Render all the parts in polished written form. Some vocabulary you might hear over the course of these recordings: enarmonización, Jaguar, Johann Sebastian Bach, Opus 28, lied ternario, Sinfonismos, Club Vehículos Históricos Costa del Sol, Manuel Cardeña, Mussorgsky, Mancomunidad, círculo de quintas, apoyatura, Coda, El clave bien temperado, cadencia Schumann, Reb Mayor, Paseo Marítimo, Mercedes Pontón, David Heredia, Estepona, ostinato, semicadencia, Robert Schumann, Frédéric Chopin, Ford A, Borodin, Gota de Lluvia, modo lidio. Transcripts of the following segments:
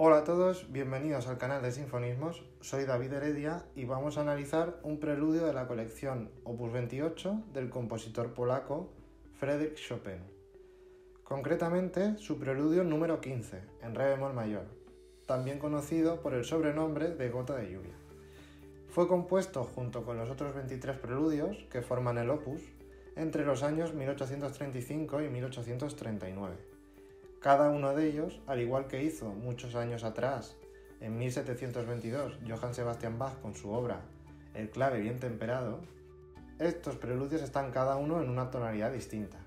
Hola a todos, bienvenidos al canal de Sinfonismos, soy David Heredia y vamos a analizar un preludio de la colección Opus 28 del compositor polaco Frédéric Chopin. Concretamente, su preludio número 15, en re bemol mayor, también conocido por el sobrenombre de Gota de Lluvia. Fue compuesto junto con los otros 23 preludios que forman el opus entre los años 1835 y 1839. Cada uno de ellos, al igual que hizo muchos años atrás, en 1722, Johann Sebastian Bach con su obra El clave bien temperado, estos preludios están cada uno en una tonalidad distinta.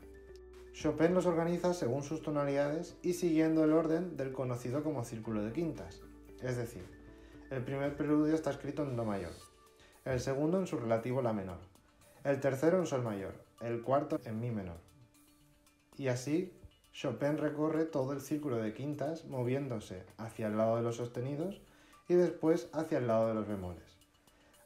Chopin los organiza según sus tonalidades y siguiendo el orden del conocido como círculo de quintas, es decir, el primer preludio está escrito en do mayor, el segundo en su relativo la menor, el tercero en sol mayor, el cuarto en mi menor, y así Chopin recorre todo el círculo de quintas moviéndose hacia el lado de los sostenidos y después hacia el lado de los bemoles.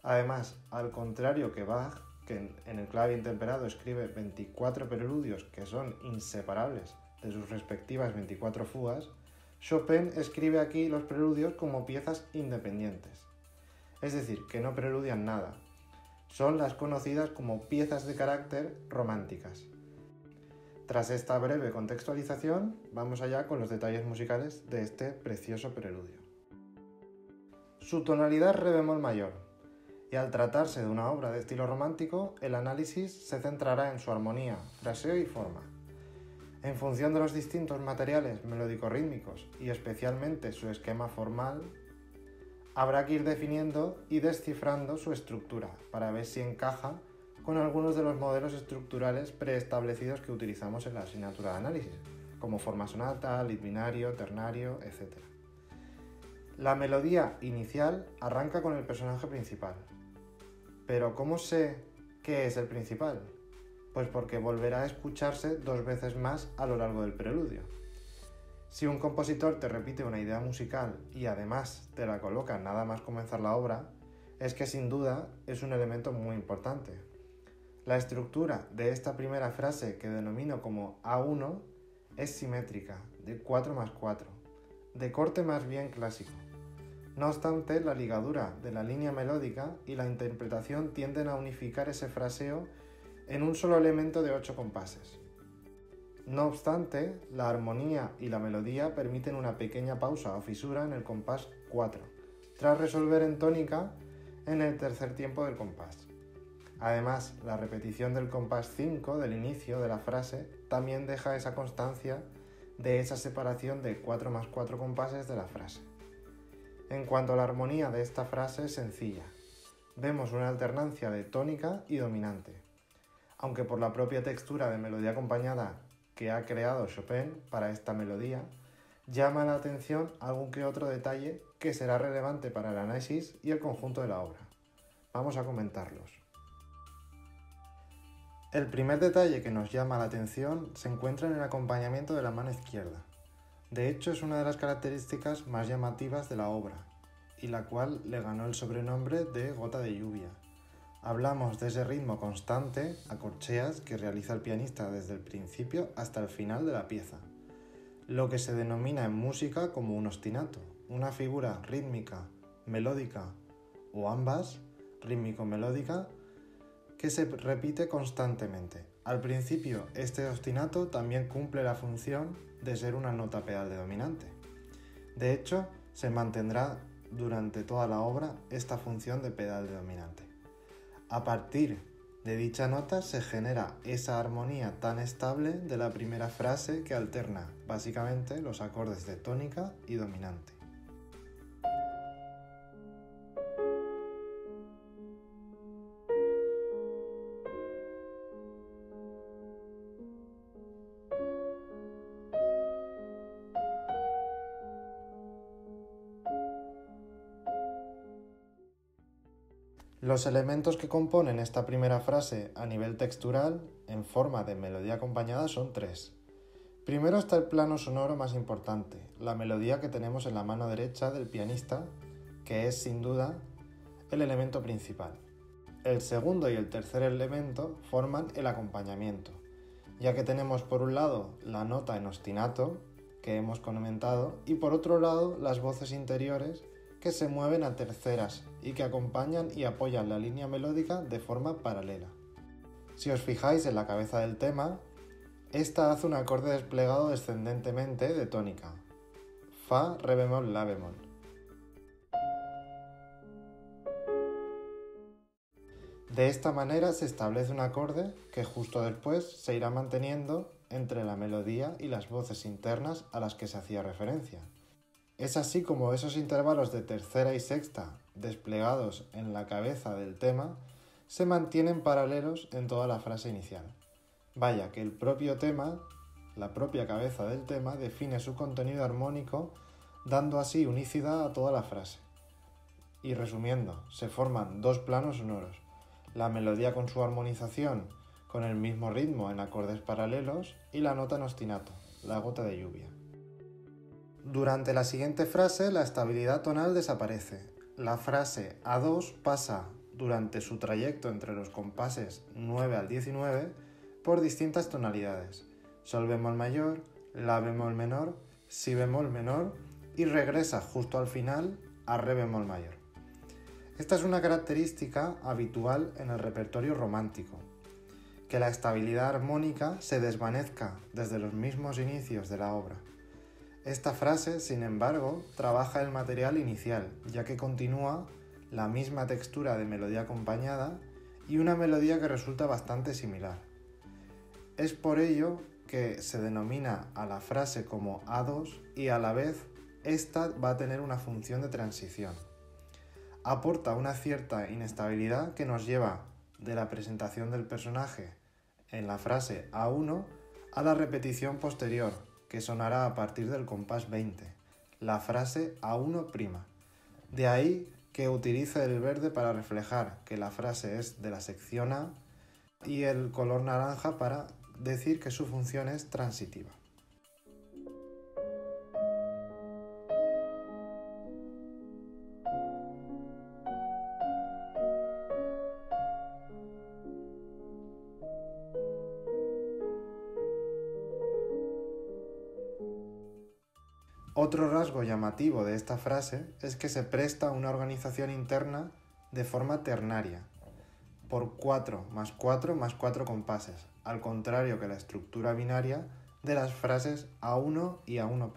Además, al contrario que Bach, que en el clave bien temperado escribe 24 preludios que son inseparables de sus respectivas 24 fugas, Chopin escribe aquí los preludios como piezas independientes. Es decir, que no preludian nada. Son las conocidas como piezas de carácter románticas. Tras esta breve contextualización, vamos allá con los detalles musicales de este precioso preludio. Su tonalidad es re bemol mayor, y al tratarse de una obra de estilo romántico, el análisis se centrará en su armonía, fraseo y forma. En función de los distintos materiales melódico-rítmicos y especialmente su esquema formal, habrá que ir definiendo y descifrando su estructura para ver si encaja con algunos de los modelos estructurales preestablecidos que utilizamos en la asignatura de análisis, como forma sonata, lead binario, ternario, etc. La melodía inicial arranca con el personaje principal. Pero ¿cómo sé qué es el principal? Pues porque volverá a escucharse dos veces más a lo largo del preludio. Si un compositor te repite una idea musical y además te la coloca nada más comenzar la obra, es que sin duda es un elemento muy importante. La estructura de esta primera frase, que denomino como A1, es simétrica, de 4+4, de corte más bien clásico. No obstante, la ligadura de la línea melódica y la interpretación tienden a unificar ese fraseo en un solo elemento de 8 compases. No obstante, la armonía y la melodía permiten una pequeña pausa o fisura en el compás 4, tras resolver en tónica en el tercer tiempo del compás. Además, la repetición del compás 5 del inicio de la frase también deja esa constancia de esa separación de 4+4 compases de la frase. En cuanto a la armonía de esta frase es sencilla, vemos una alternancia de tónica y dominante, aunque por la propia textura de melodía acompañada que ha creado Chopin para esta melodía, llama la atención algún que otro detalle que será relevante para el análisis y el conjunto de la obra. Vamos a comentarlos. El primer detalle que nos llama la atención se encuentra en el acompañamiento de la mano izquierda. De hecho, es una de las características más llamativas de la obra, y la cual le ganó el sobrenombre de Gota de Lluvia. Hablamos de ese ritmo constante, a corcheas, que realiza el pianista desde el principio hasta el final de la pieza, lo que se denomina en música como un ostinato, una figura rítmica, melódica o ambas, rítmico-melódica, que se repite constantemente. Al principio, este ostinato también cumple la función de ser una nota pedal de dominante. De hecho, se mantendrá durante toda la obra esta función de pedal de dominante. A partir de dicha nota se genera esa armonía tan estable de la primera frase que alterna básicamente los acordes de tónica y dominante. Los elementos que componen esta primera frase a nivel textural, en forma de melodía acompañada, son 3. Primero está el plano sonoro más importante, la melodía que tenemos en la mano derecha del pianista, que es sin duda el elemento principal. El segundo y el tercer elemento forman el acompañamiento, ya que tenemos por un lado la nota en ostinato, que hemos comentado, y por otro lado las voces interiores, que se mueven a terceras y que acompañan y apoyan la línea melódica de forma paralela. Si os fijáis en la cabeza del tema, esta hace un acorde desplegado descendentemente de tónica, fa, re bemol, la bemol. De esta manera se establece un acorde que justo después se irá manteniendo entre la melodía y las voces internas a las que se hacía referencia. Es así como esos intervalos de tercera y sexta desplegados en la cabeza del tema se mantienen paralelos en toda la frase inicial. Vaya que el propio tema, la propia cabeza del tema, define su contenido armónico, dando así unicidad a toda la frase. Y resumiendo, se forman dos planos sonoros. La melodía con su armonización, con el mismo ritmo en acordes paralelos, y la nota en ostinato, la gota de lluvia. Durante la siguiente frase, la estabilidad tonal desaparece. La frase A2 pasa, durante su trayecto entre los compases 9 al 19, por distintas tonalidades: sol bemol mayor, la bemol menor, si bemol menor, y regresa justo al final a re bemol mayor. Esta es una característica habitual en el repertorio romántico, que la estabilidad armónica se desvanezca desde los mismos inicios de la obra. Esta frase, sin embargo, trabaja el material inicial, ya que continúa la misma textura de melodía acompañada y una melodía que resulta bastante similar. Es por ello que se denomina a la frase como A2 y a la vez esta va a tener una función de transición. Aporta una cierta inestabilidad que nos lleva de la presentación del personaje en la frase A1 a la repetición posterior, que sonará a partir del compás 20, la frase A1'. De ahí que utilice el verde para reflejar que la frase es de la sección A y el color naranja para decir que su función es transitiva. Otro rasgo llamativo de esta frase es que se presta una organización interna de forma ternaria, por 4 más 4 más 4 compases, al contrario que la estructura binaria de las frases A1 y A1'.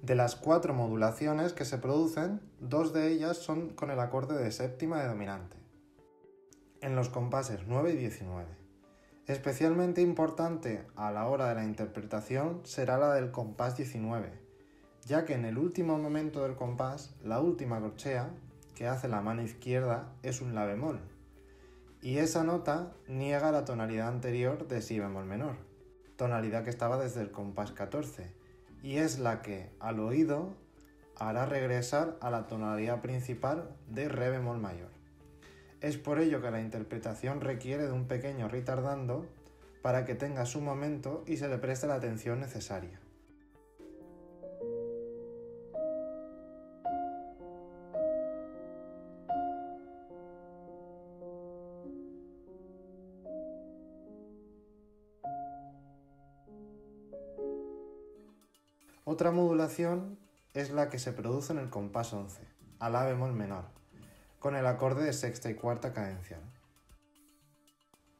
De las 4 modulaciones que se producen, 2 de ellas son con el acorde de séptima de dominante, en los compases 9 y 19. Especialmente importante a la hora de la interpretación será la del compás 19, ya que en el último momento del compás, la última corchea que hace la mano izquierda es un la bemol, y esa nota niega la tonalidad anterior de si bemol menor, tonalidad que estaba desde el compás 14, y es la que al oído hará regresar a la tonalidad principal de re bemol mayor. Es por ello que la interpretación requiere de un pequeño retardando para que tenga su momento y se le preste la atención necesaria. Otra modulación es la que se produce en el compás 11, a la bemol menor, con el acorde de sexta y cuarta cadencial.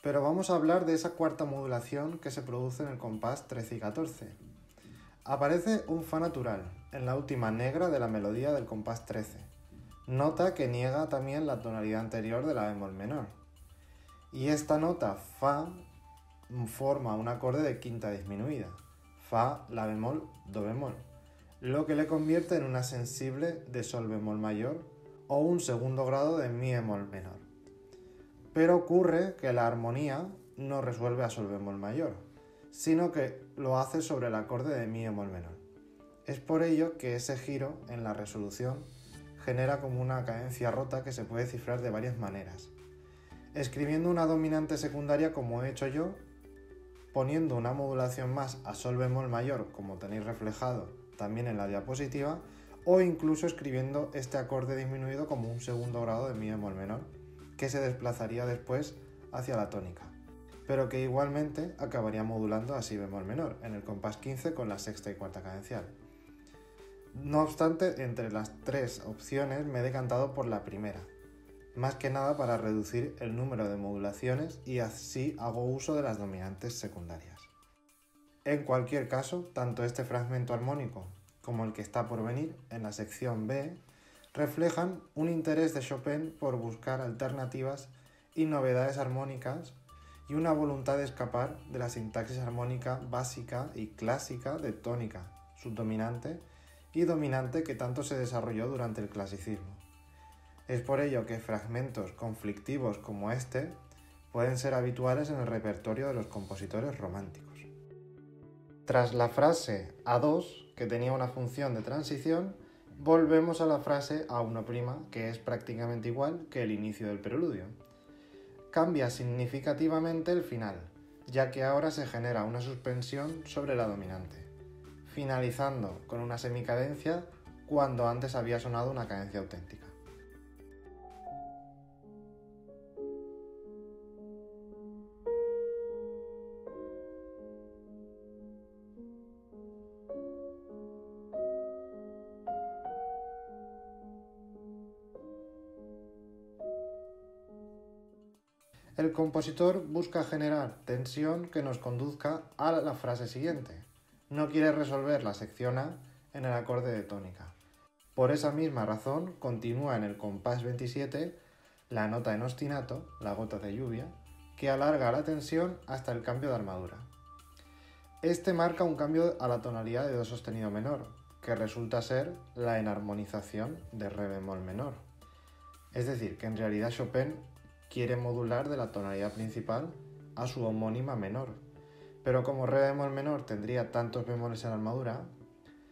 Pero vamos a hablar de esa cuarta modulación que se produce en el compás 13 y 14. Aparece un fa natural en la última negra de la melodía del compás 13, nota que niega también la tonalidad anterior de la bemol menor. Y esta nota fa forma un acorde de quinta disminuida, fa, la bemol, do bemol, lo que le convierte en una sensible de sol bemol mayor o un segundo grado de mi bemol menor. Pero ocurre que la armonía no resuelve a sol bemol mayor, sino que lo hace sobre el acorde de mi bemol menor. Es por ello que ese giro en la resolución genera como una cadencia rota que se puede cifrar de varias maneras: escribiendo una dominante secundaria como he hecho yo, poniendo una modulación más a sol bemol mayor, como tenéis reflejado también en la diapositiva, o incluso escribiendo este acorde disminuido como un segundo grado de mi bemol menor, que se desplazaría después hacia la tónica. pero que igualmente acabaría modulando a si bemol menor, en el compás 15 con la sexta y cuarta cadencial. No obstante, entre las tres opciones me he decantado por la primera, más que nada para reducir el número de modulaciones y así hago uso de las dominantes secundarias. En cualquier caso, tanto este fragmento armónico como el que está por venir, en la sección B, reflejan un interés de Chopin por buscar alternativas y novedades armónicas y una voluntad de escapar de la sintaxis armónica básica y clásica de tónica, subdominante y dominante que tanto se desarrolló durante el clasicismo. Es por ello que fragmentos conflictivos como este pueden ser habituales en el repertorio de los compositores románticos. Tras la frase A2, que tenía una función de transición, volvemos a la frase A1', que es prácticamente igual que el inicio del preludio. Cambia significativamente el final, ya que ahora se genera una suspensión sobre la dominante, finalizando con una semicadencia cuando antes había sonado una cadencia auténtica. El compositor busca generar tensión que nos conduzca a la frase siguiente. No quiere resolver la sección A en el acorde de tónica. Por esa misma razón, continúa en el compás 27 la nota en ostinato, la gota de lluvia, que alarga la tensión hasta el cambio de armadura. Este marca un cambio a la tonalidad de do sostenido menor, que resulta ser la enarmonización de re bemol menor. Es decir, que en realidad Chopin quiere modular de la tonalidad principal a su homónima menor, pero como re bemol menor tendría tantos bemoles en la armadura,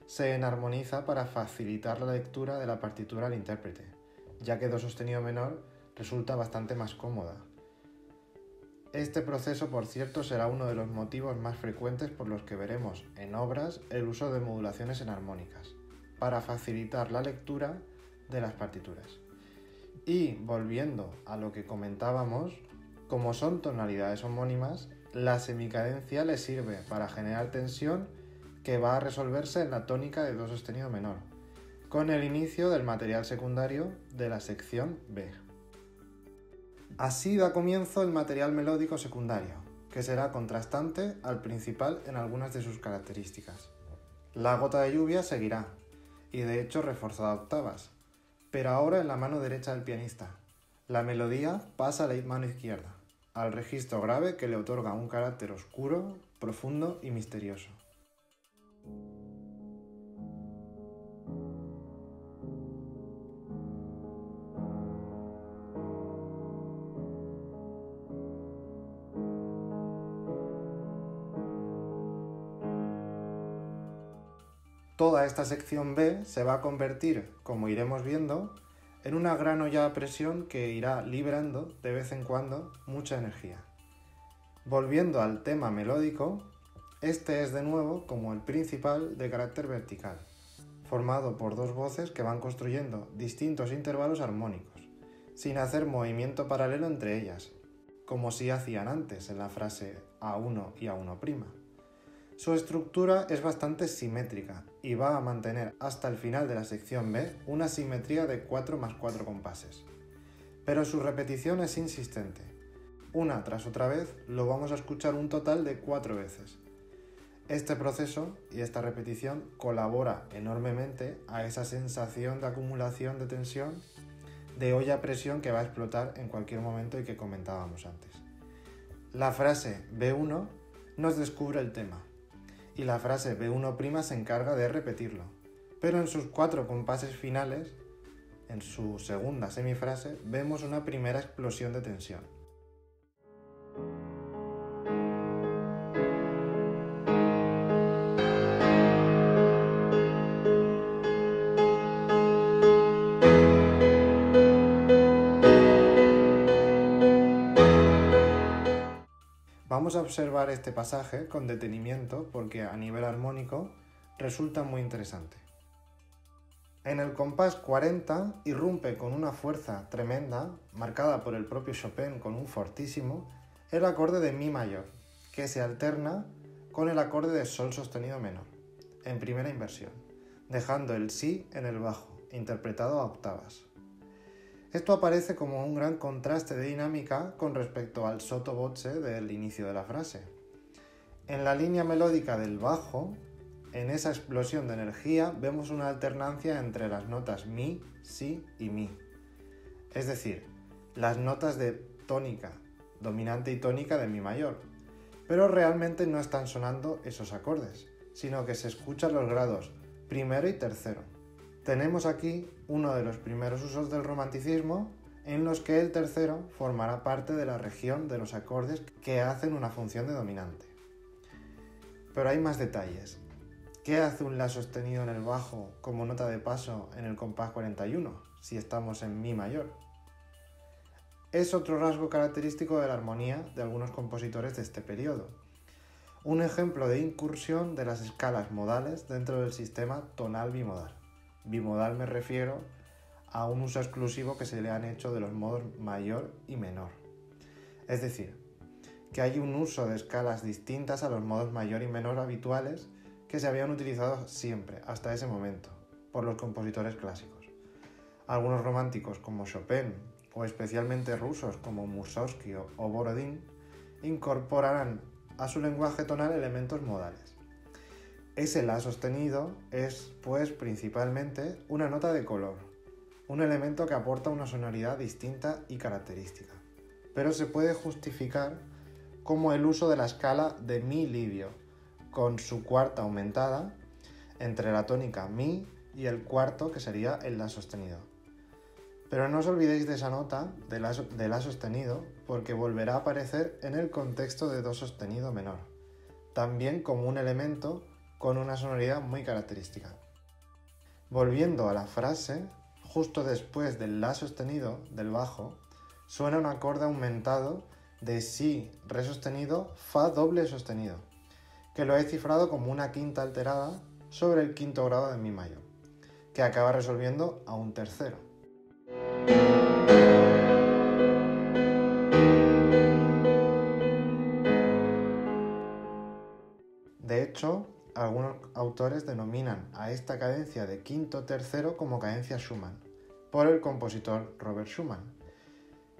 se enarmoniza para facilitar la lectura de la partitura al intérprete, ya que do sostenido menor resulta bastante más cómoda. Este proceso, por cierto, será uno de los motivos más frecuentes por los que veremos en obras el uso de modulaciones enarmónicas, para facilitar la lectura de las partituras. Y, volviendo a lo que comentábamos, como son tonalidades homónimas, la semicadencia le sirve para generar tensión que va a resolverse en la tónica de do sostenido menor, con el inicio del material secundario de la sección B. Así da comienzo el material melódico secundario, que será contrastante al principal en algunas de sus características. La gota de lluvia seguirá, y de hecho reforzará octavas, pero ahora en la mano derecha del pianista. La melodía pasa a la mano izquierda, al registro grave que le otorga un carácter oscuro, profundo y misterioso. Toda esta sección B se va a convertir, como iremos viendo, en una gran olla a presión que irá liberando, de vez en cuando, mucha energía. Volviendo al tema melódico, este es de nuevo como el principal de carácter vertical, formado por dos voces que van construyendo distintos intervalos armónicos, sin hacer movimiento paralelo entre ellas, como si hacían antes en la frase A1 y A1'. Su estructura es bastante simétrica y va a mantener hasta el final de la sección B una simetría de 4+4 compases. Pero su repetición es insistente. Una tras otra vez lo vamos a escuchar un total de 4 veces. Este proceso y esta repetición colabora enormemente a esa sensación de acumulación de tensión, de olla a presión que va a explotar en cualquier momento y que comentábamos antes. La frase B1 nos descubre el tema. Y la frase B1' se encarga de repetirlo, pero en sus 4 compases finales, en su segunda semifrase, vemos una primera explosión de tensión. Vamos a observar este pasaje con detenimiento porque a nivel armónico resulta muy interesante. En el compás 40 irrumpe con una fuerza tremenda, marcada por el propio Chopin con un fortísimo, el acorde de Mi mayor, que se alterna con el acorde de Sol sostenido menor, en primera inversión, dejando el Si en el bajo, interpretado a octavas. Esto aparece como un gran contraste de dinámica con respecto al sotto voce del inicio de la frase. En la línea melódica del bajo, en esa explosión de energía, vemos una alternancia entre las notas Mi, Si y Mi. Es decir, las notas de tónica, dominante y tónica de Mi mayor. Pero realmente no están sonando esos acordes, sino que se escuchan los grados primero y tercero. Tenemos aquí uno de los primeros usos del romanticismo en los que el tercero formará parte de la región de los acordes que hacen una función de dominante. Pero hay más detalles. ¿Qué hace un La sostenido en el bajo como nota de paso en el compás 41, si estamos en Mi mayor? Es otro rasgo característico de la armonía de algunos compositores de este periodo. Un ejemplo de incursión de las escalas modales dentro del sistema tonal bimodal. Bimodal me refiero a un uso exclusivo que se le han hecho de los modos mayor y menor. Es decir, que hay un uso de escalas distintas a los modos mayor y menor habituales que se habían utilizado siempre, hasta ese momento, por los compositores clásicos. Algunos románticos como Chopin, o especialmente rusos como Mussorgsky o Borodin, incorporarán a su lenguaje tonal elementos modales. Ese La sostenido es, pues, principalmente una nota de color, un elemento que aporta una sonoridad distinta y característica, pero se puede justificar como el uso de la escala de Mi livio, con su cuarta aumentada entre la tónica Mi y el cuarto, que sería el La sostenido. Pero no os olvidéis de esa nota de La sostenido, porque volverá a aparecer en el contexto de Do sostenido menor, también como un elemento con una sonoridad muy característica. Volviendo a la frase, justo después del La sostenido del bajo, suena un acorde aumentado de Si, Re sostenido, Fa doble sostenido, que lo he cifrado como una quinta alterada sobre el quinto grado de Mi mayor, que acaba resolviendo a un tercero. De hecho, algunos autores denominan a esta cadencia de quinto tercero como cadencia Schumann, por el compositor Robert Schumann.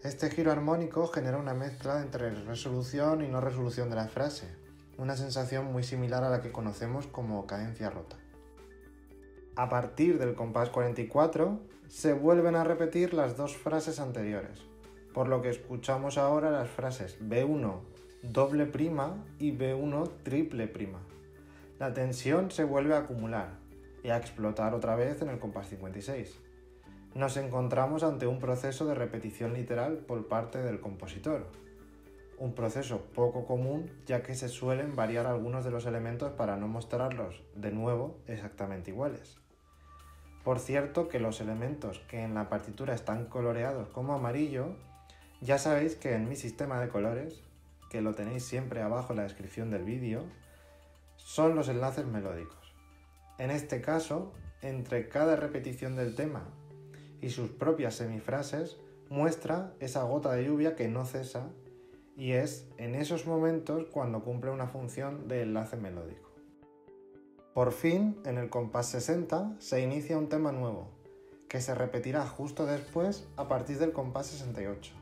Este giro armónico genera una mezcla entre resolución y no resolución de la frase, una sensación muy similar a la que conocemos como cadencia rota. A partir del compás 44, se vuelven a repetir las dos frases anteriores, por lo que escuchamos ahora las frases B1 doble prima y B1 triple prima. La tensión se vuelve a acumular y a explotar otra vez en el compás 56. Nos encontramos ante un proceso de repetición literal por parte del compositor. Un proceso poco común, ya que se suelen variar algunos de los elementos para no mostrarlos de nuevo exactamente iguales. Por cierto, que los elementos que en la partitura están coloreados como amarillo, ya sabéis que en mi sistema de colores, que lo tenéis siempre abajo en la descripción del vídeo, son los enlaces melódicos. En este caso, entre cada repetición del tema y sus propias semifrases, muestra esa gota de lluvia que no cesa, y es en esos momentos cuando cumple una función de enlace melódico. Por fin, en el compás 60, se inicia un tema nuevo, que se repetirá justo después a partir del compás 68.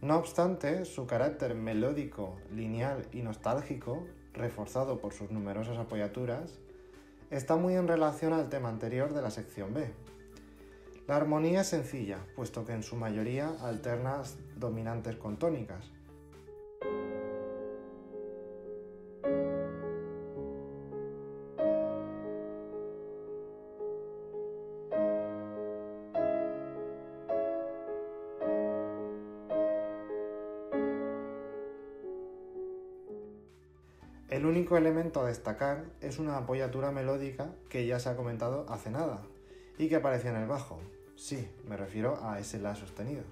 No obstante, su carácter melódico, lineal y nostálgico, reforzado por sus numerosas apoyaturas, está muy en relación al tema anterior de la sección B. La armonía es sencilla, puesto que en su mayoría alterna dominantes con tónicas. El único elemento a destacar es una apoyatura melódica que ya se ha comentado hace nada y que aparecía en el bajo. Sí, me refiero a ese La sostenido.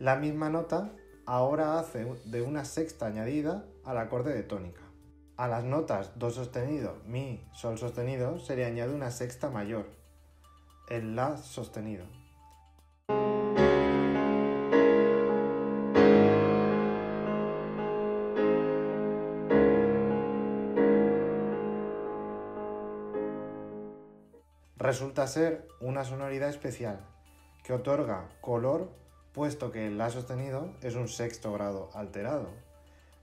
La misma nota ahora hace de una sexta añadida al acorde de tónica. A las notas Do sostenido, Mi, Sol sostenido se le añade una sexta mayor, el La sostenido. resulta ser una sonoridad especial, que otorga color, puesto que el la sostenido es un sexto grado alterado,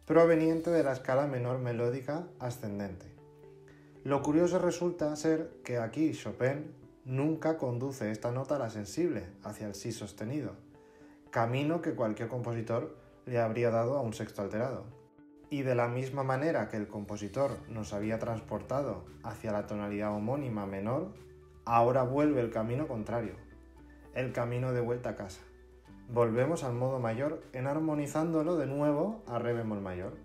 proveniente de la escala menor melódica ascendente. Lo curioso resulta ser que aquí Chopin nunca conduce esta nota a la sensible, hacia el si sostenido, camino que cualquier compositor le habría dado a un sexto alterado. Y de la misma manera que el compositor nos había transportado hacia la tonalidad homónima menor, ahora vuelve el camino contrario, el camino de vuelta a casa. Volvemos al modo mayor enarmonizándolo de nuevo a re bemol mayor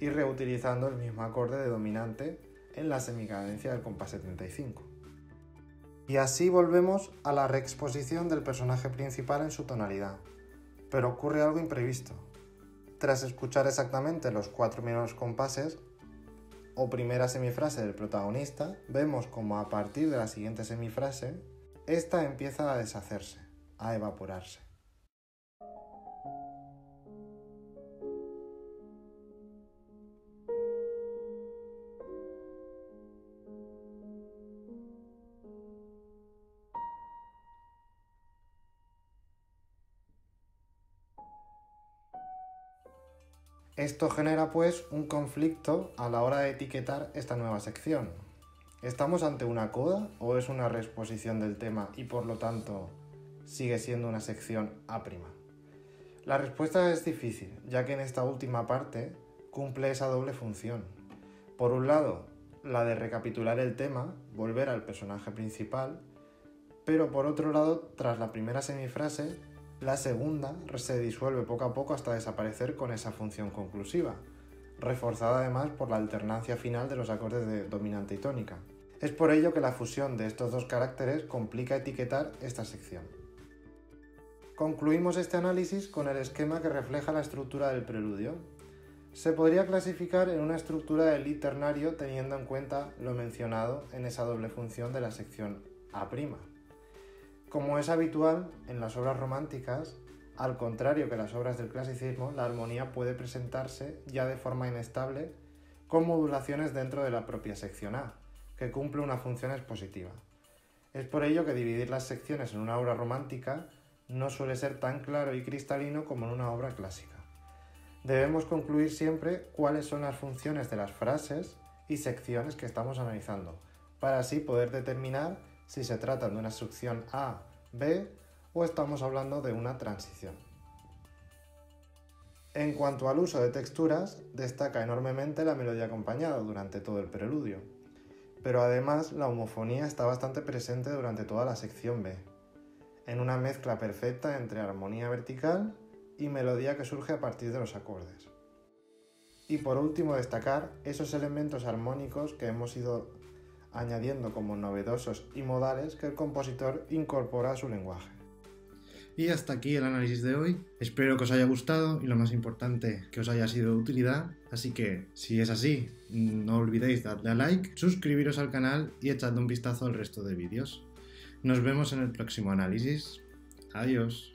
y reutilizando el mismo acorde de dominante en la semicadencia del compás 75. Y así volvemos a la reexposición del personaje principal en su tonalidad. Pero ocurre algo imprevisto. Tras escuchar exactamente los cuatro primeros compases o primera semifrase del protagonista, vemos como a partir de la siguiente semifrase, esta empieza a deshacerse, a evaporarse. Esto genera pues un conflicto a la hora de etiquetar esta nueva sección. ¿Estamos ante una coda o es una reexposición del tema y por lo tanto sigue siendo una sección A'? La respuesta es difícil, ya que en esta última parte cumple esa doble función. Por un lado, la de recapitular el tema, volver al personaje principal, pero por otro lado, tras la primera semifrase, la segunda se disuelve poco a poco hasta desaparecer con esa función conclusiva, reforzada además por la alternancia final de los acordes de dominante y tónica. Es por ello que la fusión de estos dos caracteres complica etiquetar esta sección. Concluimos este análisis con el esquema que refleja la estructura del preludio. Se podría clasificar en una estructura de Li ternario teniendo en cuenta lo mencionado en esa doble función de la sección A'. Como es habitual en las obras románticas, al contrario que las obras del clasicismo, la armonía puede presentarse ya de forma inestable con modulaciones dentro de la propia sección A, que cumple una función expositiva. Es por ello que dividir las secciones en una obra romántica no suele ser tan claro y cristalino como en una obra clásica. Debemos concluir siempre cuáles son las funciones de las frases y secciones que estamos analizando, para así poder determinar si se trata de una sección A, B o estamos hablando de una transición. En cuanto al uso de texturas, destaca enormemente la melodía acompañada durante todo el preludio, pero además la homofonía está bastante presente durante toda la sección B, en una mezcla perfecta entre armonía vertical y melodía que surge a partir de los acordes. Y por último destacar esos elementos armónicos que hemos ido añadiendo como novedosos y modales que el compositor incorpora a su lenguaje. Y hasta aquí el análisis de hoy. Espero que os haya gustado y lo más importante, que os haya sido de utilidad. Así que, si es así, no olvidéis darle a like, suscribiros al canal y echadle un vistazo al resto de vídeos. Nos vemos en el próximo análisis. Adiós.